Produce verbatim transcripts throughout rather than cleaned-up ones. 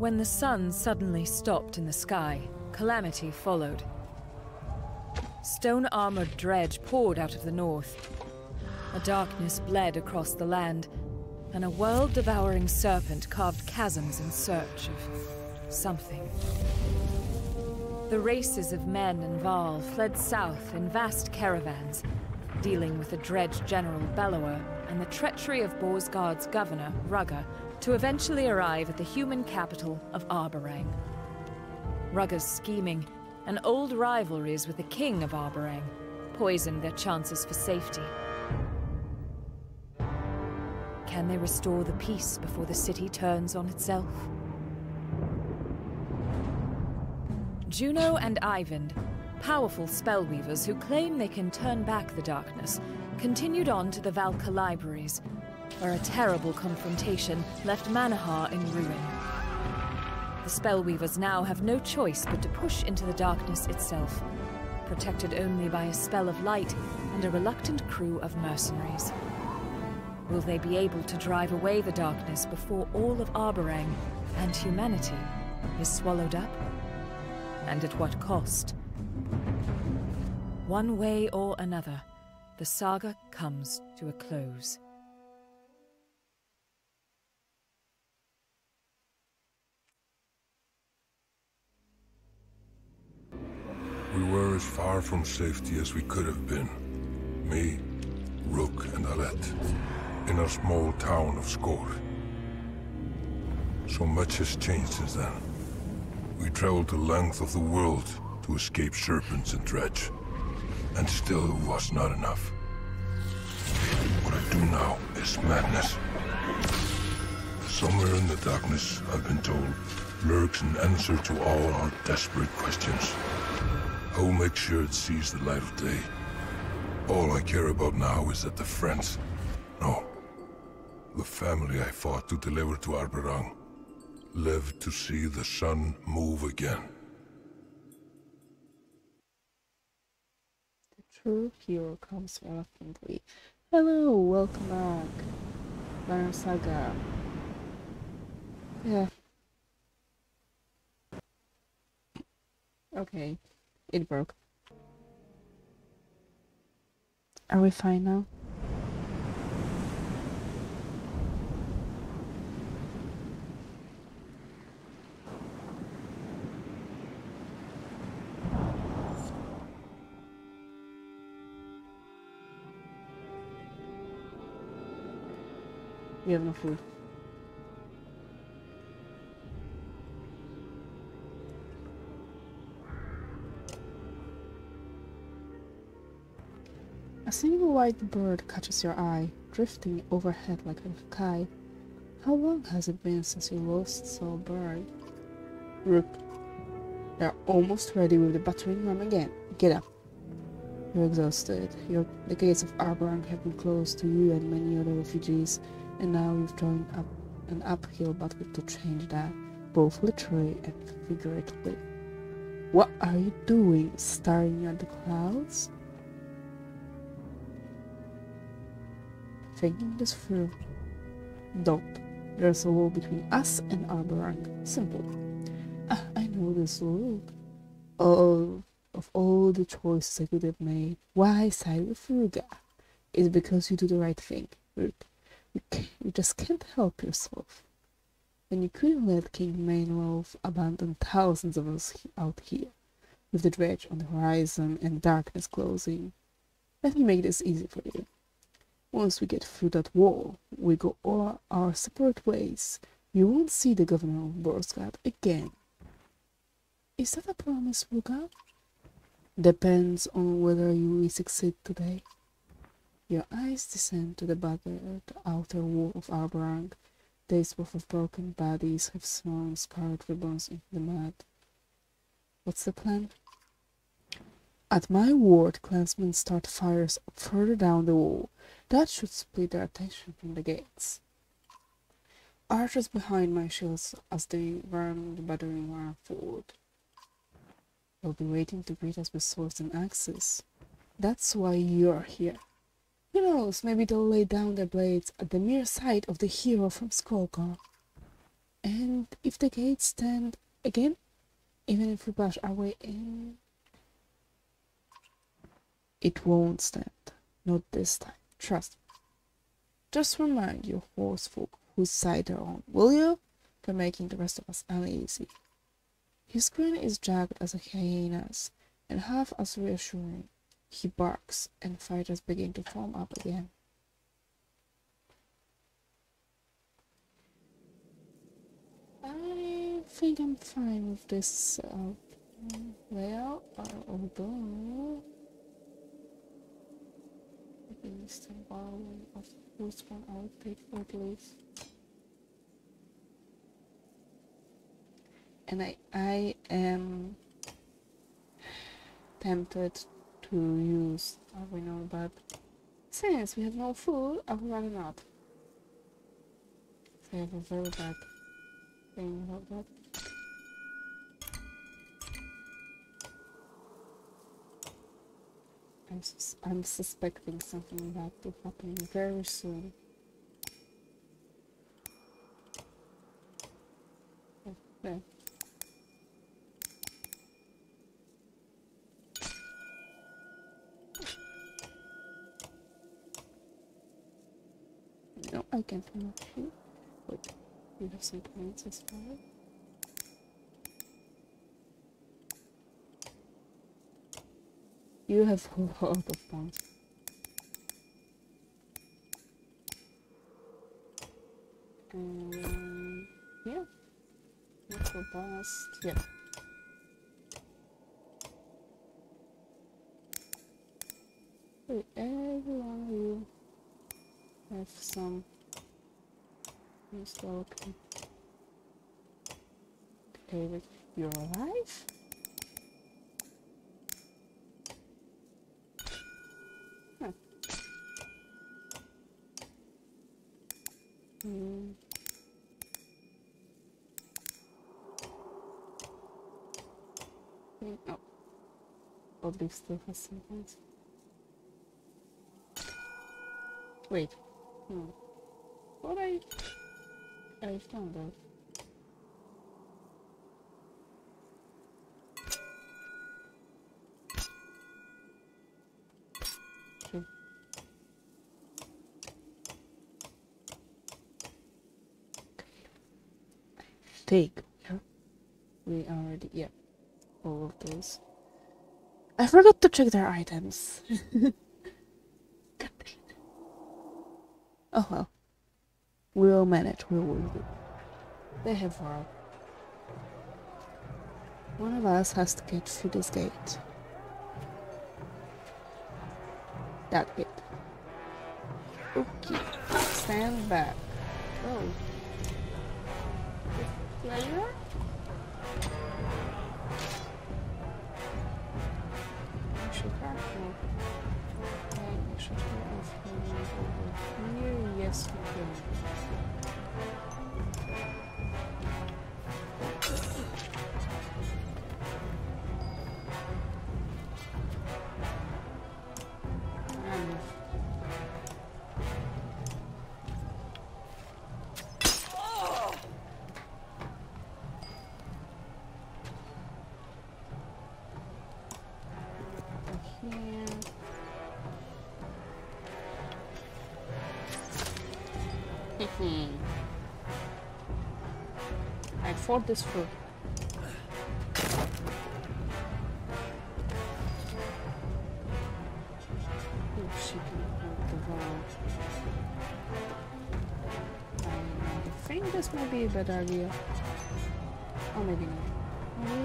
When the sun suddenly stopped in the sky, calamity followed. Stone-armored dredge poured out of the north. A darkness bled across the land, and a world-devouring serpent carved chasms in search of something. The races of men and Vaal fled south in vast caravans, dealing with the dredged General Bellower and the treachery of Borsgard's governor, Rugga, to eventually arrive at the human capital of Arberrang. Rugga's scheming and old rivalries with the king of Arberrang poisoned their chances for safety. Can they restore the peace before the city turns on itself? Juno and Ivand, powerful spellweavers who claim they can turn back the darkness, continued on to the Valka libraries, where a terrible confrontation left Manaharr in ruin. The spellweavers now have no choice but to push into the darkness itself, protected only by a spell of light and a reluctant crew of mercenaries. Will they be able to drive away the darkness before all of Arberrang and humanity is swallowed up? And at what cost? One way or another, the saga comes to a close. We were as far from safety as we could have been. Me, Rook, and Alette, in our small town of Skor. So much has changed since then. We traveled the length of the world to escape serpents and dredge, and still it was not enough. What I do now is madness. Somewhere in the darkness, I've been told, lurks an answer to all our desperate questions. I will make sure it sees the light of day. All I care about now is that the friends, no, the family I fought to deliver to Arberrang, live to see the sun move again. The true hero comes reluctantly. Hello, welcome back. Banner Saga. Yeah. Okay. It broke. Are we fine now? We have no food. A single white bird catches your eye, drifting overhead like a kite. How long has it been since you lost so bird? Rook, they're almost ready with the battering ram again. Get up. You're exhausted. You're, the gates of Arberrang have been closed to you and many other refugees, and now you've joined up an uphill battle to change that, both literally and figuratively. What are you doing, staring at the clouds? Thinking this through. Don't. There's a wall between us and Arberrang. Simple. Ah, I know this look. All of all the choices I could have made, why side with Rugga? It's because you do the right thing, Rook. You, you just can't help yourself. And you couldn't let King Meinolf abandon thousands of us out here, with the dredge on the horizon and darkness closing. Let me make this easy for you. Once we get through that wall, we go all our separate ways. You won't see the governor of Borsgard again. Is that a promise, Rugga? Depends on whether you succeed today. Your eyes descend to the battered outer wall of Arberrang. Days worth of broken bodies have thrown scarred ribbons into the mud. What's the plan? At my word, clansmen start fires further down the wall. That should split their attention from the gates. Archers behind my shields as they run the battering ram forward. They'll be waiting to greet us with swords and axes. That's why you're here. Who knows, maybe they'll lay down their blades at the mere sight of the hero from Skolkar. And if the gates stand again, even if we bash our way in, it won't stand. Not this time. Trust me. Just remind your horsefolk whose side they're on, will you? For making the rest of us uneasy. His grin is jagged as a hyena's, and half as reassuring. He barks, and fighters begin to form up again. I think I'm fine with this uh, layout, uh, although... It is the borrowing of whose one I will take Oddleif. And I, I am tempted to use Aewind, but since we have no food, I would rather not. So I have a very bad thing about that. I'm, sus I'm suspecting something about to happen very soon. Okay. No, I can't promote you. Wait, you have some points as well. You have a lot of points. Um, yeah. Not robust. Yeah. Wait, everyone will have some install. Okay. David, you're alive? Huh. Mm. Oh. Oddleif still has some points. Wait. Hmm. What I... I've done that. True. I think we already... Yeah. All of those. I forgot to check their items. Oh well, we'll manage, we will do. They have work. One of us has to get through this gate. That gate. Okay, stand back. Oh. Player? I should have I should have over here. Yes, we can. Um. Oh. Here. I fought this food. Oh, she can hold the wall. I think this might be a bad idea. Or maybe not. Oh,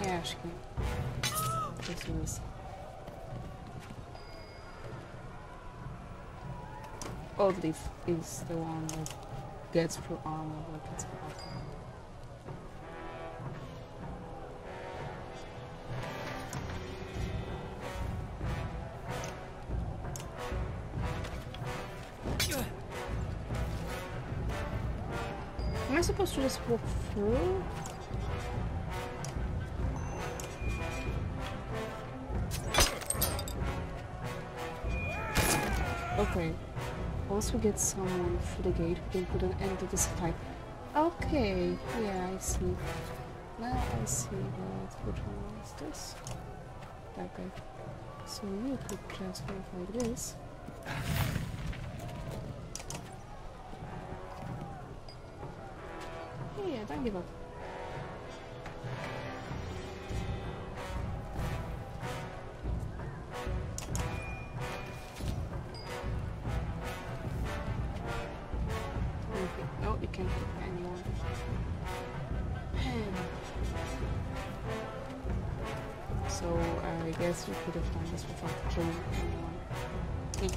yeah. Yeah, she can. This was. Oddleif is the one that gets through armor, but it's not. Am I supposed to just walk through? Okay. Once we get someone through the gate, we put an end to this fight. Okay, yeah, I see. Now I see what. Which one is this? That guy. So you could transfer like this. Yeah, don't give up. We could have done this without killing anyone. Mm.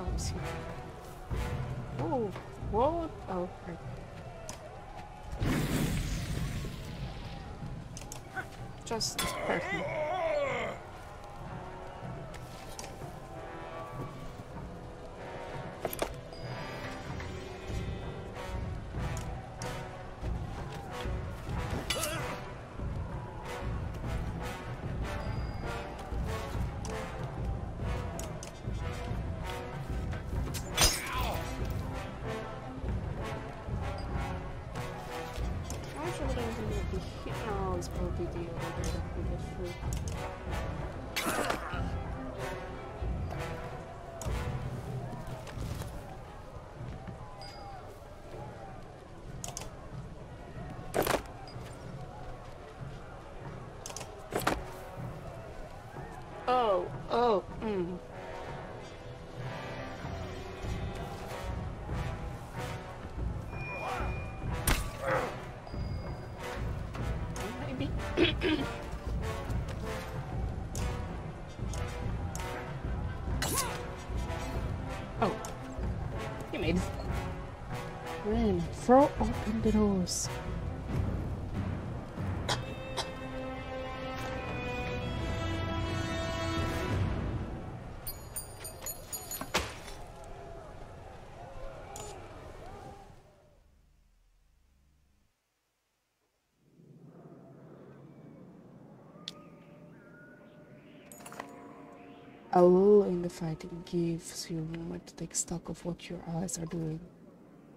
Oh, see. Oh, what? Oh, right. Just perfect. Throw open the doors. A lull in the fighting gives you a moment to take stock of what your allies are doing.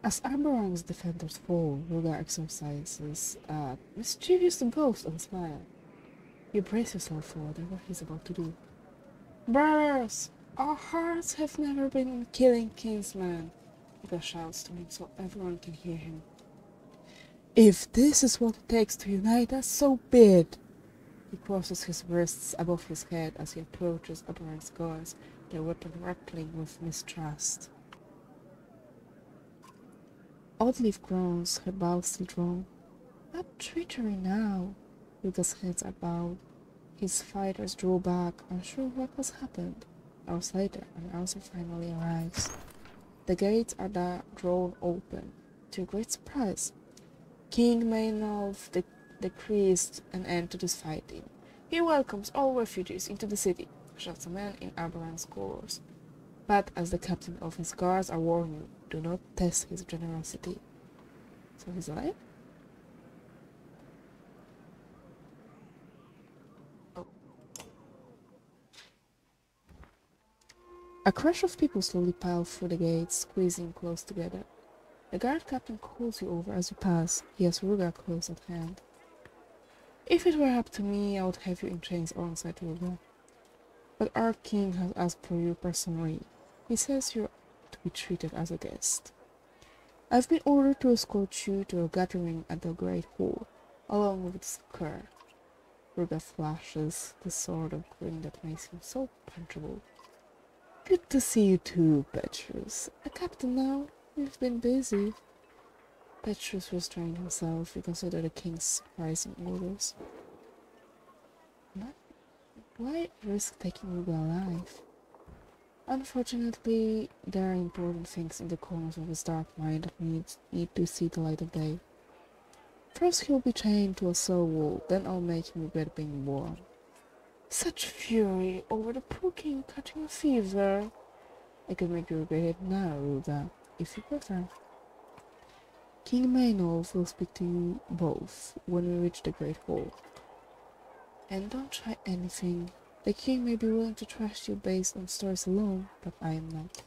As Arberrang's defenders fall, Rugga exercises a mischievous boast and smile. You brace yourself for whatever he's about to do. Brothers, our hearts have never been in killing kinsmen. Rugga shouts to him so everyone can hear him. If this is what it takes to unite us, so be it. He crosses his wrists above his head as he approaches Arberrang's guards, their weapon rattling with mistrust. Oddleif groans, her bow still drawn. Not treachery now. Rugga's heads are bowed. His fighters draw back, unsure what has happened. Hours later, an answer finally arrives. The gates are da drawn open. To great surprise, King Meinolf de decrees an end to this fighting. He welcomes all refugees into the city, shouts a man in Arberrang's chorus. But as the captain of his guards are warning you, do not test his generosity. So he's alive? Oh. A crush of people slowly pile through the gates, squeezing close together. The guard captain calls you over as you pass. He has Rugga close at hand. If it were up to me, I would have you in chains or inside Rugga. But our king has asked for you personally. He says you're to be treated as a guest. I've been ordered to escort you to a gathering at the Great Hall, along with Skor. Rugga flashes the sort of grin that makes him so punchable. Good to see you too, Petrus. A captain now? You've been busy. Petrus restrained himself to consider the king's surprising orders. What? Why risk taking Rugga alive? Unfortunately, there are important things in the corners of his dark mind that need, need to see the light of day. First he'll be chained to a slow wall, then I'll make him regret being born. Such fury over the poor king catching a fever! I could make you regret it now, Rugga, if you prefer. King Meinolf will speak to you both when we reach the Great Hall. And don't try anything, The king may be willing to trust you based on stories alone, but I am not.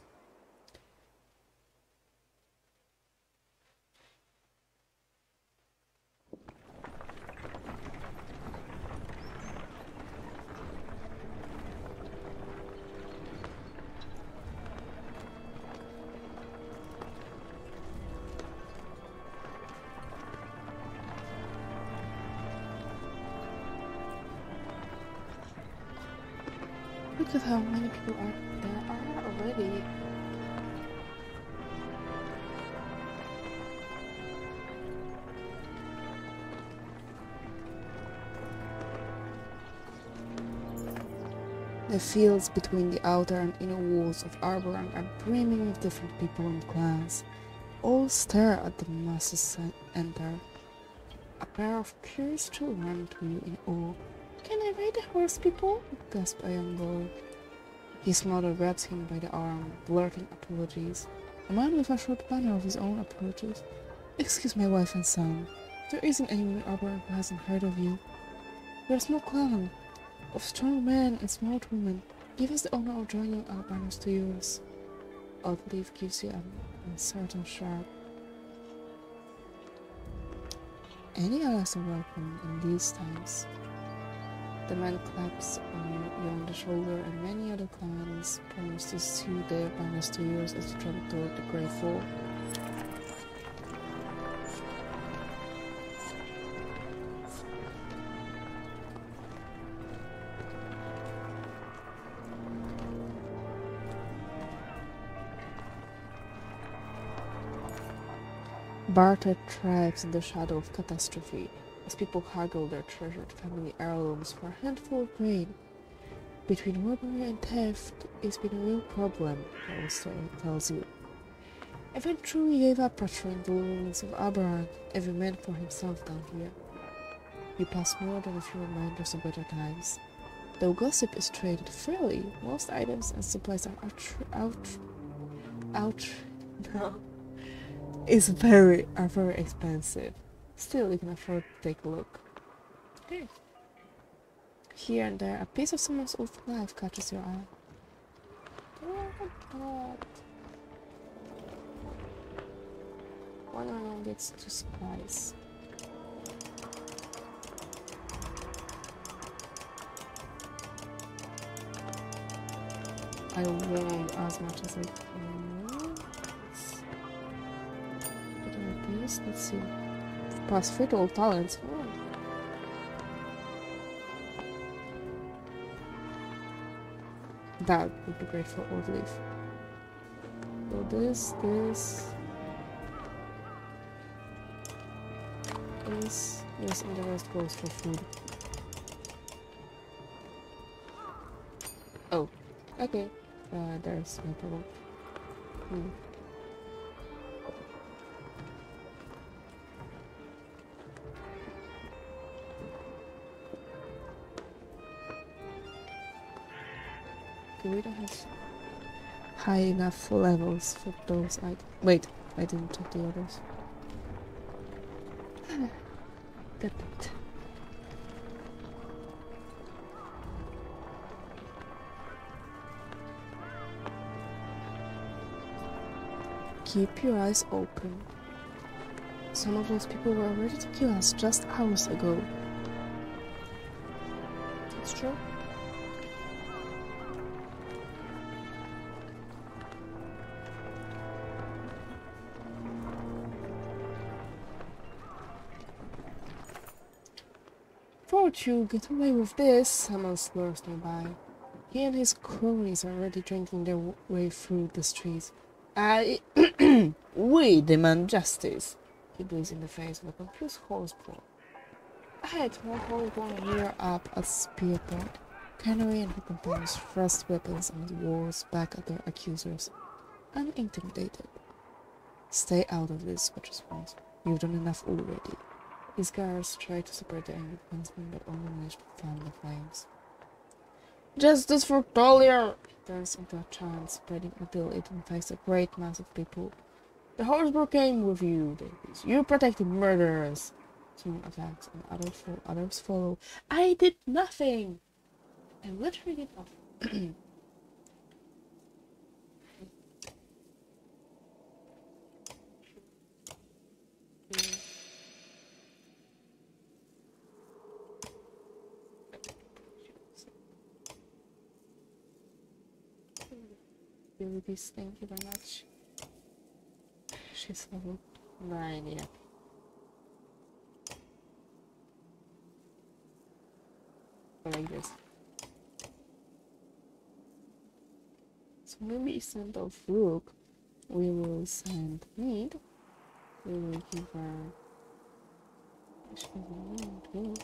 Look at how many people are there are already. The fields between the outer and inner walls of Arberrang are brimming with different people and clans. All stare at the masses that enter. A pair of curious children grew in awe. "Can I ride the horse, people?" gasped a young boy. His mother grabs him by the arm, blurting apologies. A man with a short banner of his own approaches. "Excuse my wife and son. There isn't anyone in Arberrang who hasn't heard of you. We are a small clan of strong men and smart women. Give us the honor of joining our banners to yours." Oddleif gives you an uncertain shrug. Any allies are welcome in these times. The man claps on you on the shoulder, and many other clans promise to sue their banners to yours as you travel toward the Grey Fall. Barter thrives in the shadow of catastrophe, as people haggle their treasured family heirlooms for a handful of grain. Between robbery and theft, it's been a real problem, Alistair tells you. Ivand truly gave up patrolling the loneliness of Arberrang, every man for himself down here. You pass more than a few reminders of better times. Though gossip is traded freely, most items and supplies are out... out... out... no... is very... are very expensive. Still, you can afford to take a look. Okay. Here and there, a piece of someone's old knife catches your eye. Oh my god. One round gets two supplies. I will as much as I can. But on this, let's see. Plus fatal talents. Oh. That would be great for Oddleif. So this, this, this, this, and the rest goes for food. Oh, okay. Uh, there's no problem. Hmm. We don't have high enough levels for those items. Wait, I didn't check the others. That bit. Keep your eyes open. Some of those people were ready to kill us just hours ago. That's true. You get away with this, someone slurs nearby. He and his cronies are already drinking their way through the streets. I... We demand justice. He bleeds in the face with a confused horseball. I had more holy one rear up at Spearport. Canary and her companions thrust weapons and walls back at their accusers. Unintimidated. Stay out of this, Petrus warns. You've done enough already. His guards tried to separate the angry huntsmen, but only managed to fan the flames. Justice for Tolia! Turns into a chant, spreading until it infects a great mass of people. The horsebrook came with you, Davies. You protected murderers! Someone attacks, and others follow. Others follow. I did nothing! I will read it off. This, thank you very much. She's level nine, yeah. Or like this. So maybe instead of Rook, we will send Maid. We will give her. She doesn't need Rook.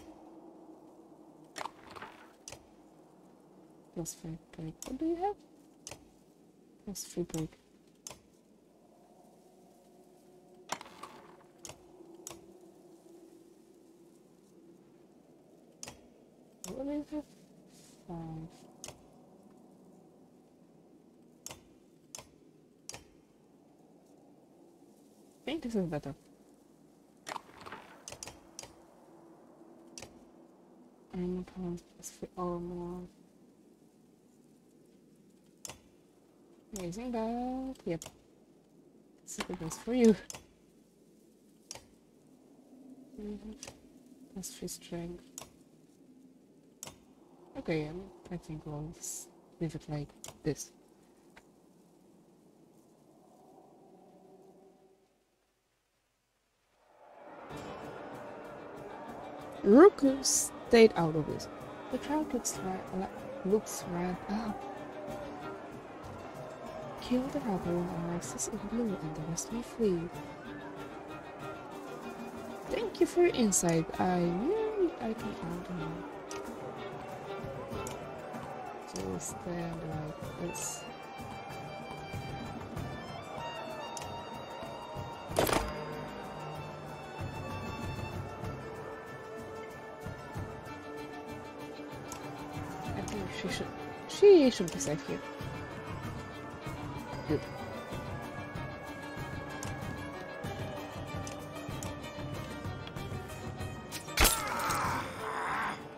Plus five break. What do you have? That's free break. What is it? Five. I think this is better. I'm not going to specify all more. Amazing, but yep, this is the best for you. Plus three strength. Okay, um, I think we'll leave it like this. Rook stayed out of this. The crowd looks right. Looks right up. Kill the rebel and Alexis in blue and the rest may flee. Thank you for your insight. I knew I could find him. So stand like this. I think she should she should be safe here. Good.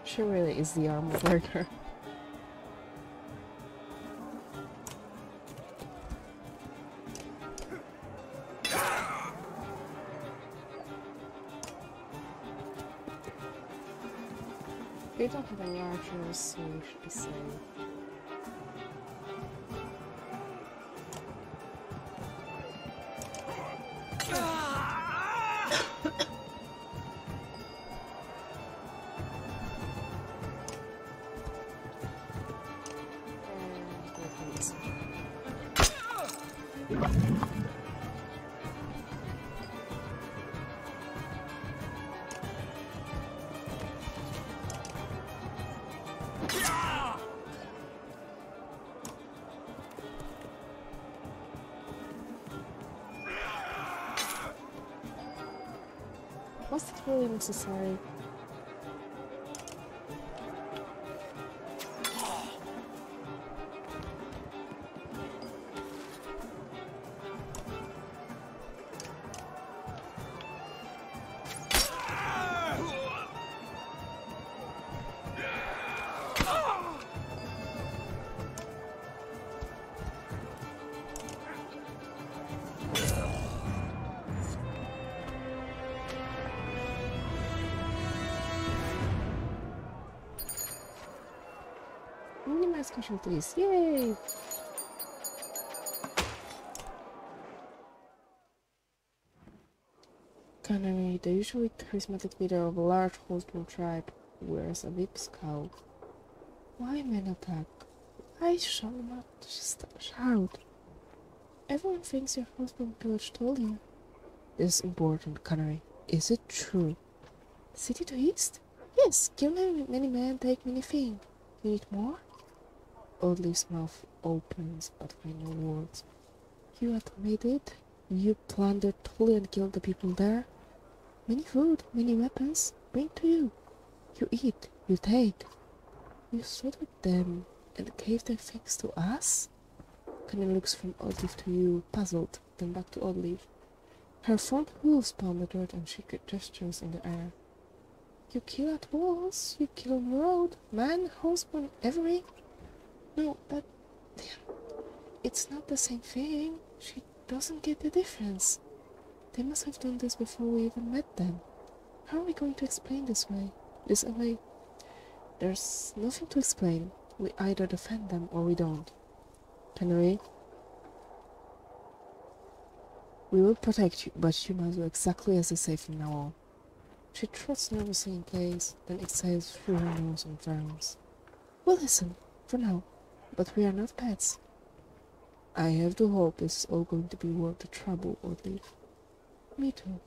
She really is the armor breaker. They don't have any archers, so we should be safe. Was it really necessary? Please, yay! Canary, the usually charismatic leader of a large horseman tribe, wears a deep scowl. Why men attack? I shall not shout. Everyone thinks your husband pillaged Tolia. This is important, Canary. Is it true? City to east? Yes, kill many men, take many things. You need more? Oddleif's mouth opens, but find no words. You automated? You plundered Tolia and killed the people there? Many food, many weapons, bring to you. You eat, you take. You slaughtered them and gave their things to us? Canary looks from Oddleif to you, puzzled, then back to Oddleif. Her front hooves pound the dirt and she gestures in the air. You kill at walls, you kill on road, man, horseman, every... No, that... It's not the same thing. She doesn't get the difference. They must have done this before we even met them. How are we going to explain this way? This away? There's nothing to explain. We either defend them or we don't. Canary? We will protect you, but you must do exactly as I say from now on. She trots nervously in place, then exhales through her nose and frowns. We'll listen, for now, but we are not pets. I have to hope this is all going to be worth the trouble, Oddleif. Me too.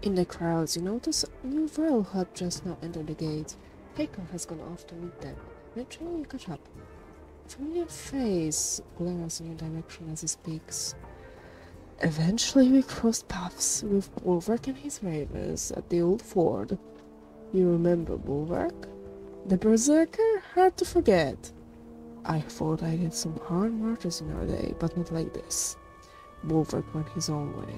In the crowds, you notice a new girl who had just now entered the gate. Hakon has gone off to meet them. Eventually you catch up. A familiar face glares in your direction as he speaks. Eventually we crossed paths with Bulwark and his ravens at the old ford. You remember Bulwark? The berserker? Hard to forget. I thought I did some hard marches in our day, but not like this. Bulwark went his own way.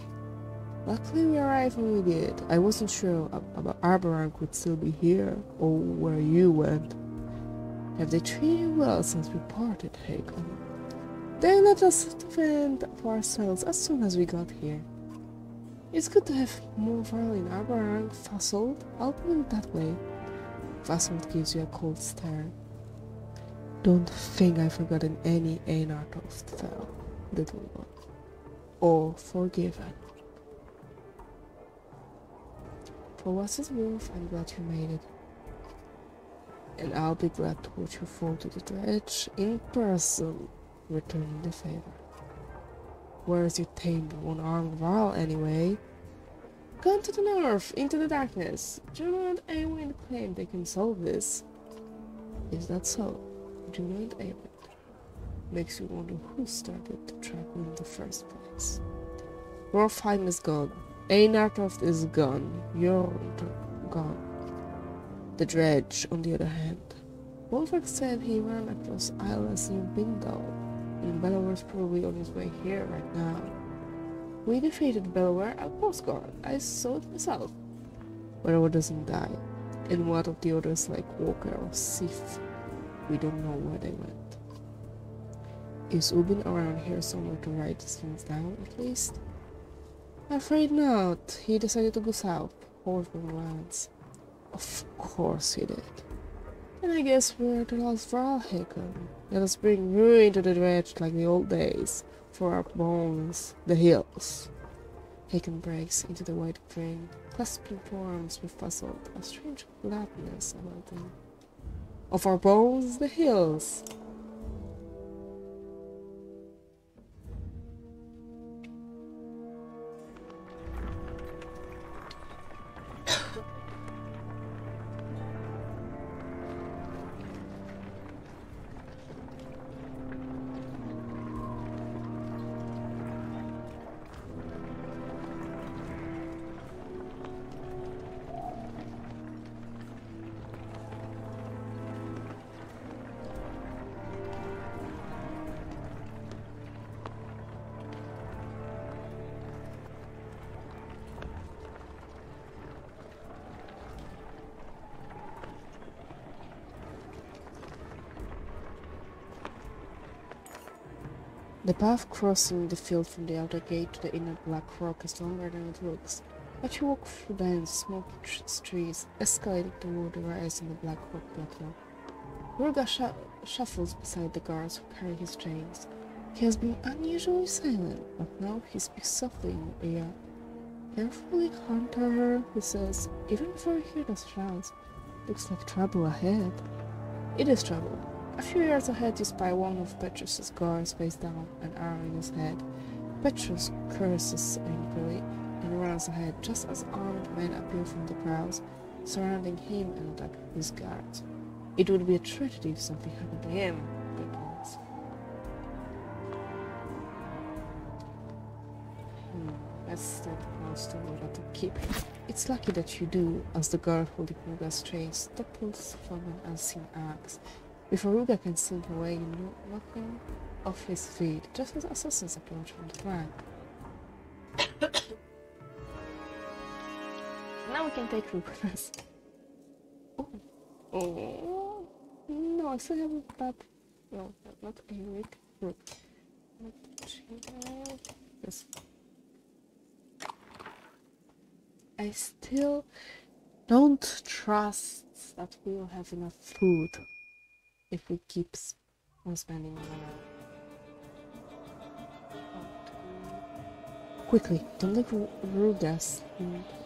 Luckily we arrived when we did. I wasn't sure about Arberrang would still be here, or where you went. Have they treated you well since we parted, Hakon? They let us fend for ourselves as soon as we got here. It's good to have more while in Arberrang, Fassold. I'll put it that way. Fassold gives you a cold stare. Don't think I've forgotten any Ainartoft fell, little one. Or forgiven. For what's it's worth, I'm glad you made it. And I'll be glad to watch you fall to the dredge in person, returning the favor. Where's your tame one-armed varl anyway? Gone to the north, into the darkness. Juno and Aewind claim they can solve this. Is that so? Juno and Aewind. Makes you wonder who started the trouble in the first place. Rolfheim is gone. Ainarcroft is gone, you're gone. The dredge, on the other hand. Wolfrack said he ran across Islas near Bindal, and Bellower's probably on his way here right now. We defeated Belaware at Postgard, I saw it myself. Bellower doesn't die, and what of the others like Walker or Sif? We don't know where they went. Is Ubin around here somewhere to write these things down, at least? Afraid not. He decided to go south, horseman lands. Of course he did. And I guess we're the last Valka. Let us bring ruin to the dredge like the old days, for our bones, the hills. Hakon breaks into the white grain, clasping arms with puzzled, a strange gladness about them. Of our bones, the hills. The path crossing the field from the outer gate to the inner black rock is longer than it looks, but you walk through dense, smoky trees, escalating toward the rise in the black rock plateau. Rugga sh shuffles beside the guards who carry his chains. He has been unusually silent, but now he speaks softly in your ear. Carefully, hunter, he says, even before you hear those shouts. Looks like trouble ahead. It is trouble. A few yards ahead you spy one of Petrus's guards face down, an arrow in his head. Petrus curses angrily and runs ahead just as armed men appear from the prows, surrounding him and attacking his guards. It would be a tragedy if something happened to him, but pause. Hmm, let's step close to Rugga to keep him. It's lucky that you do, as the guard holding Rugga's chains topples from an unseen axe. Before Rugga can slink away, you know nothing of his feet, just as assassins approach from the flank. Now we can take Rugga with us. Oh. Oh. No, I still have a bad... No, not a weak Rook. Yes. I still don't trust that we will have enough food if we keep on spending money. Quickly, don't let Rugga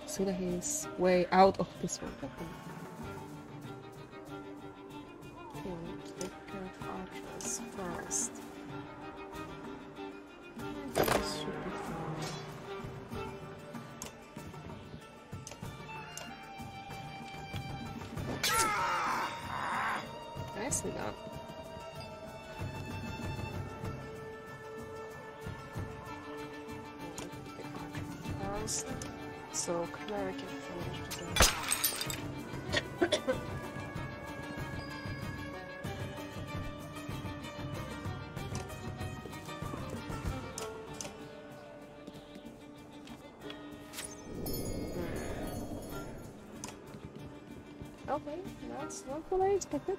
see that his way out of this one. We'll take care of archers first. This should be fine. Nicely done. First, so Canary can finish the game. Okay, that's not what I expected.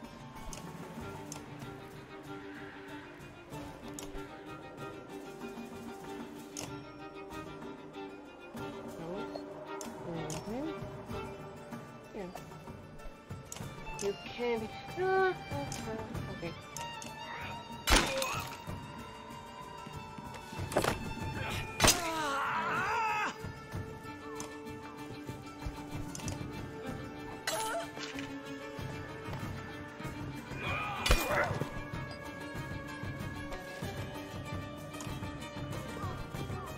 Mm-hmm. Yeah. You can be. Ah, okay.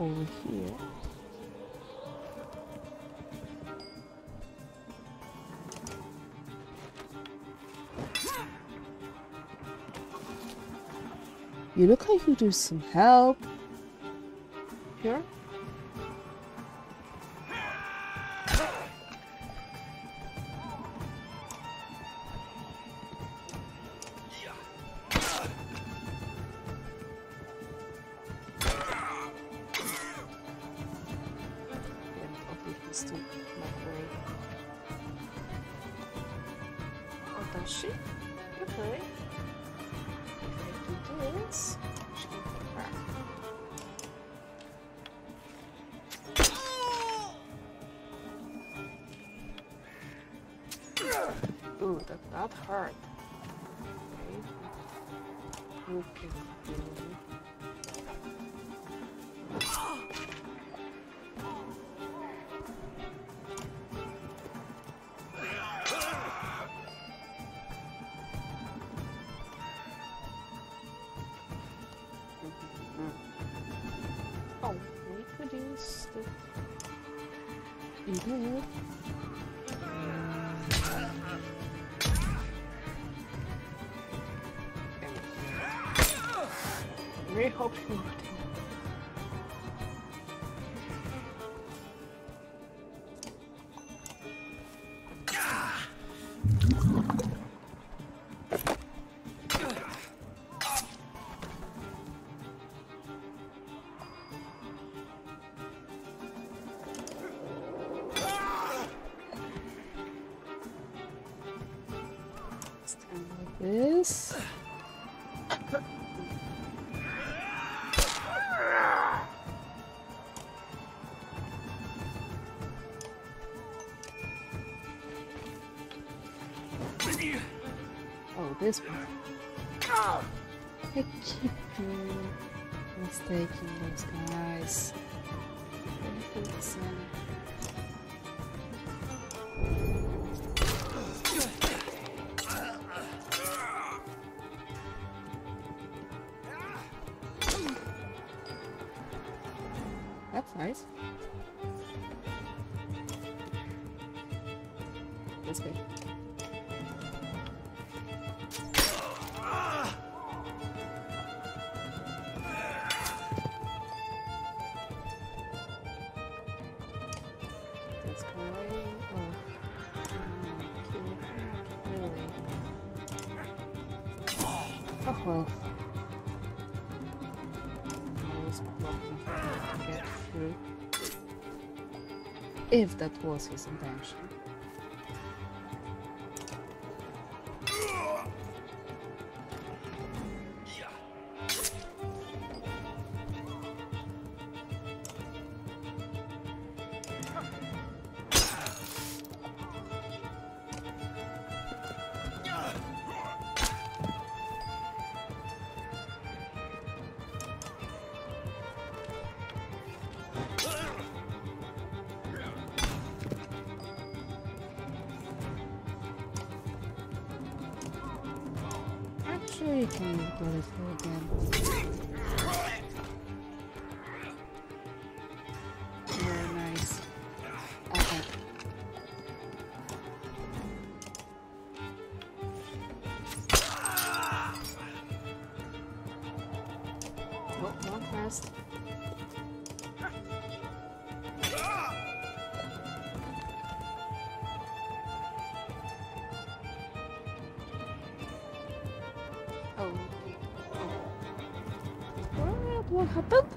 Over here. You look like you do some help. Here? Ooh, that, that hurt. Okay. You can do it. Oh, we could use the... Mm-hmm. I hope you would. Stand like this. Oh, this one. I keep mistaking those guys. That's nice. This way. If that was his intention. What happened?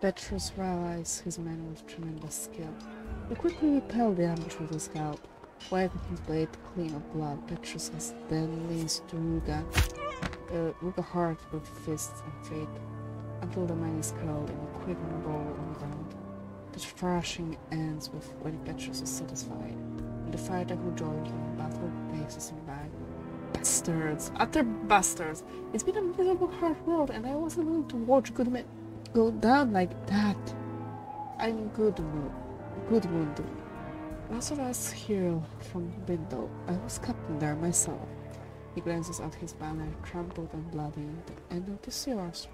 Petrus realized his men with tremendous skill. He quickly repelled the ambush with his help, wiping his blade clean of blood. Petrus then leans to Rugga, uh, Rugga hard with fists and feet, until the man is curled in a quivering ball on the ground. The thrashing ends with when Petrus is satisfied, and the fighter who joined him in battle paces him back. Bastards! Utter bastards! It's been a miserable hard world, and I wasn't willing to watch good men go down like that. I'm Gudmund. Gudmund. Most of us hail from Bindal. I was captain there myself. He glances at his banner, trampled and bloody, and notices yours.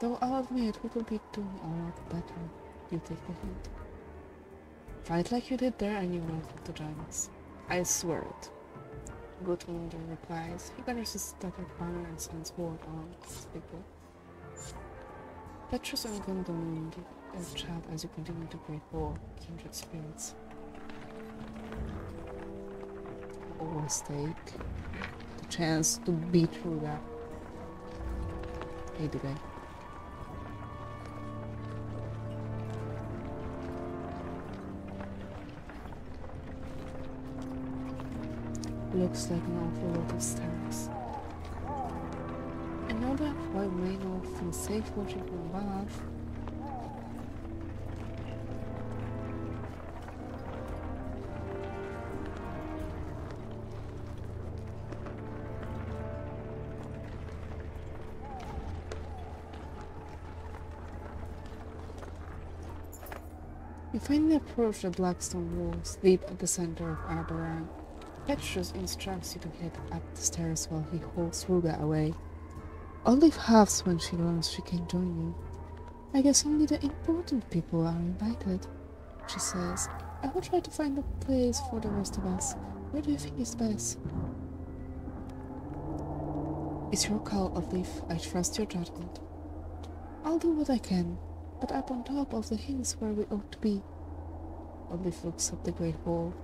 Though I'll admit we could be doing a lot better. You take the hint. Fight like you did there, and you welcome to join us. I swear it. Gudmund replies. He gathers his tattered banner and sends word among his people. Petrus and Gundamund and chat as you continue to create war, kindred spirits. Always take the chance to beat Rugga. Hey, the guy. Looks like an awful lot of stars. Another while Meinolf feels safe watching from above. You finally approach the Blackstone walls, deep at the center of Arberrang. Petrus instructs you to head up the stairs while he holds Rugga away. Oddleif huffs when she learns she can join you. I guess only the important people are invited, she says. I will try to find a place for the rest of us. Where do you think is best? It's your call, Oddleif. I trust your judgment. I'll do what I can, but up on top of the hills where we ought to be. Oddleif looks up the great wall.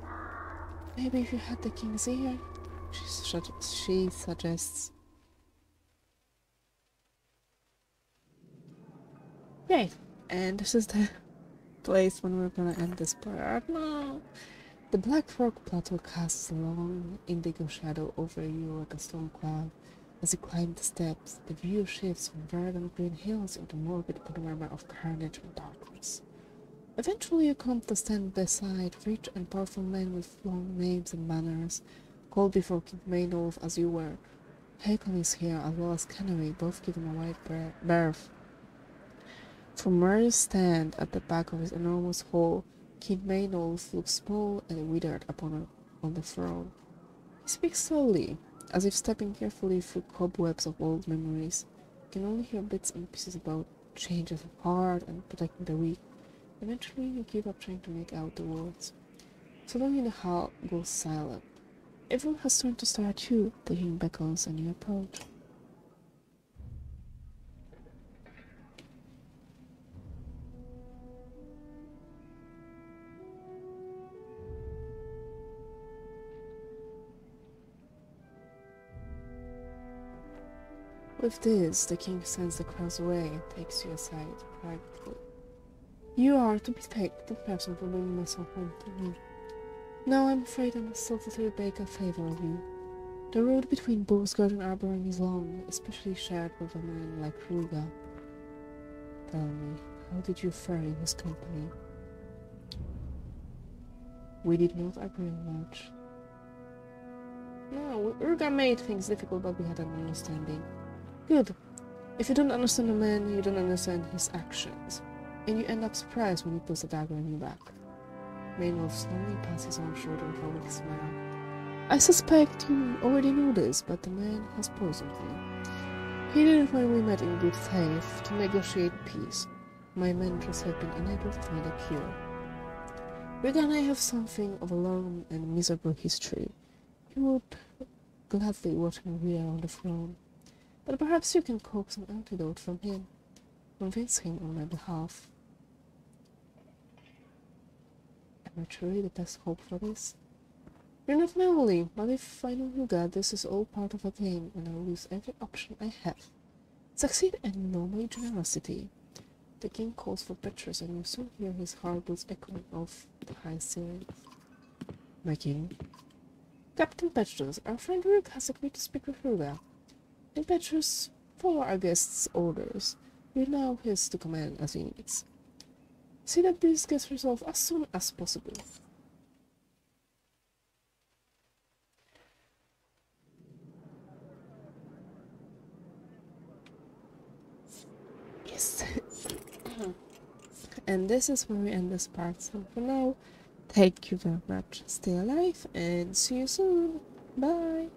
Maybe if you had the king's ear, she, she suggests. Yay! And this is the place when we're gonna end this part. No. The Black Rock Plateau casts a long indigo shadow over you like a storm cloud. As you climb the steps, the view shifts from verdant green hills into morbid panorama of carnage and darkness. Eventually you come to stand beside rich and powerful men with long names and manners, called before King Meinolf as you were. Hakon is here, as well as Canary, both given a wide berth. From where you stand at the back of his enormous hall, King Meinolf looks small and withered upon a, on the throne. He speaks slowly, as if stepping carefully through cobwebs of old memories. You can only hear bits and pieces about changes of heart and protecting the weak. Eventually, you give up trying to make out the words. So long in the hall goes silent. Everyone has turned to stare at you, taking beckons and you approach. With this, the king sends the crowds away and takes you aside privately. You are to be thanked in person for bringing myself home to me. Now I'm afraid I must solicitly beg a favor of you. The road between Borsgard and Arberrang is long, especially shared with a man like Rugga. Tell me, how did you fare in his company? We did not agree much. No, Rugga made things difficult, but we had an understanding. Good. If you don't understand a man, you don't understand his actions, and you end up surprised when he puts a dagger in your back. Meinolf slowly passes on shoulder with a weak smile. I suspect you already knew this, but the man has poisoned me. He did it when we met in good faith to negotiate peace. My mentors have been unable to find a cure. Rugga and I have something of a long and miserable history. You would gladly watch him rear on the throne. But perhaps you can coax an antidote from him. Convince him on my behalf. Am I truly the best hope for this? You're not my only, but if I know you got this is all part of a game, and I lose every option I have. Succeed and know my generosity. The king calls for Petrus, and you soon hear his hard boots echoing off the high ceiling. My king. Captain Petrus, our friend Rook has agreed to speak with Rugga. And Petrus, follow our guest's orders. You're now his to command as he needs. See that this gets resolved as soon as possible. Yes. And this is where we end this part. So for now, thank you very much. Stay alive and see you soon. Bye.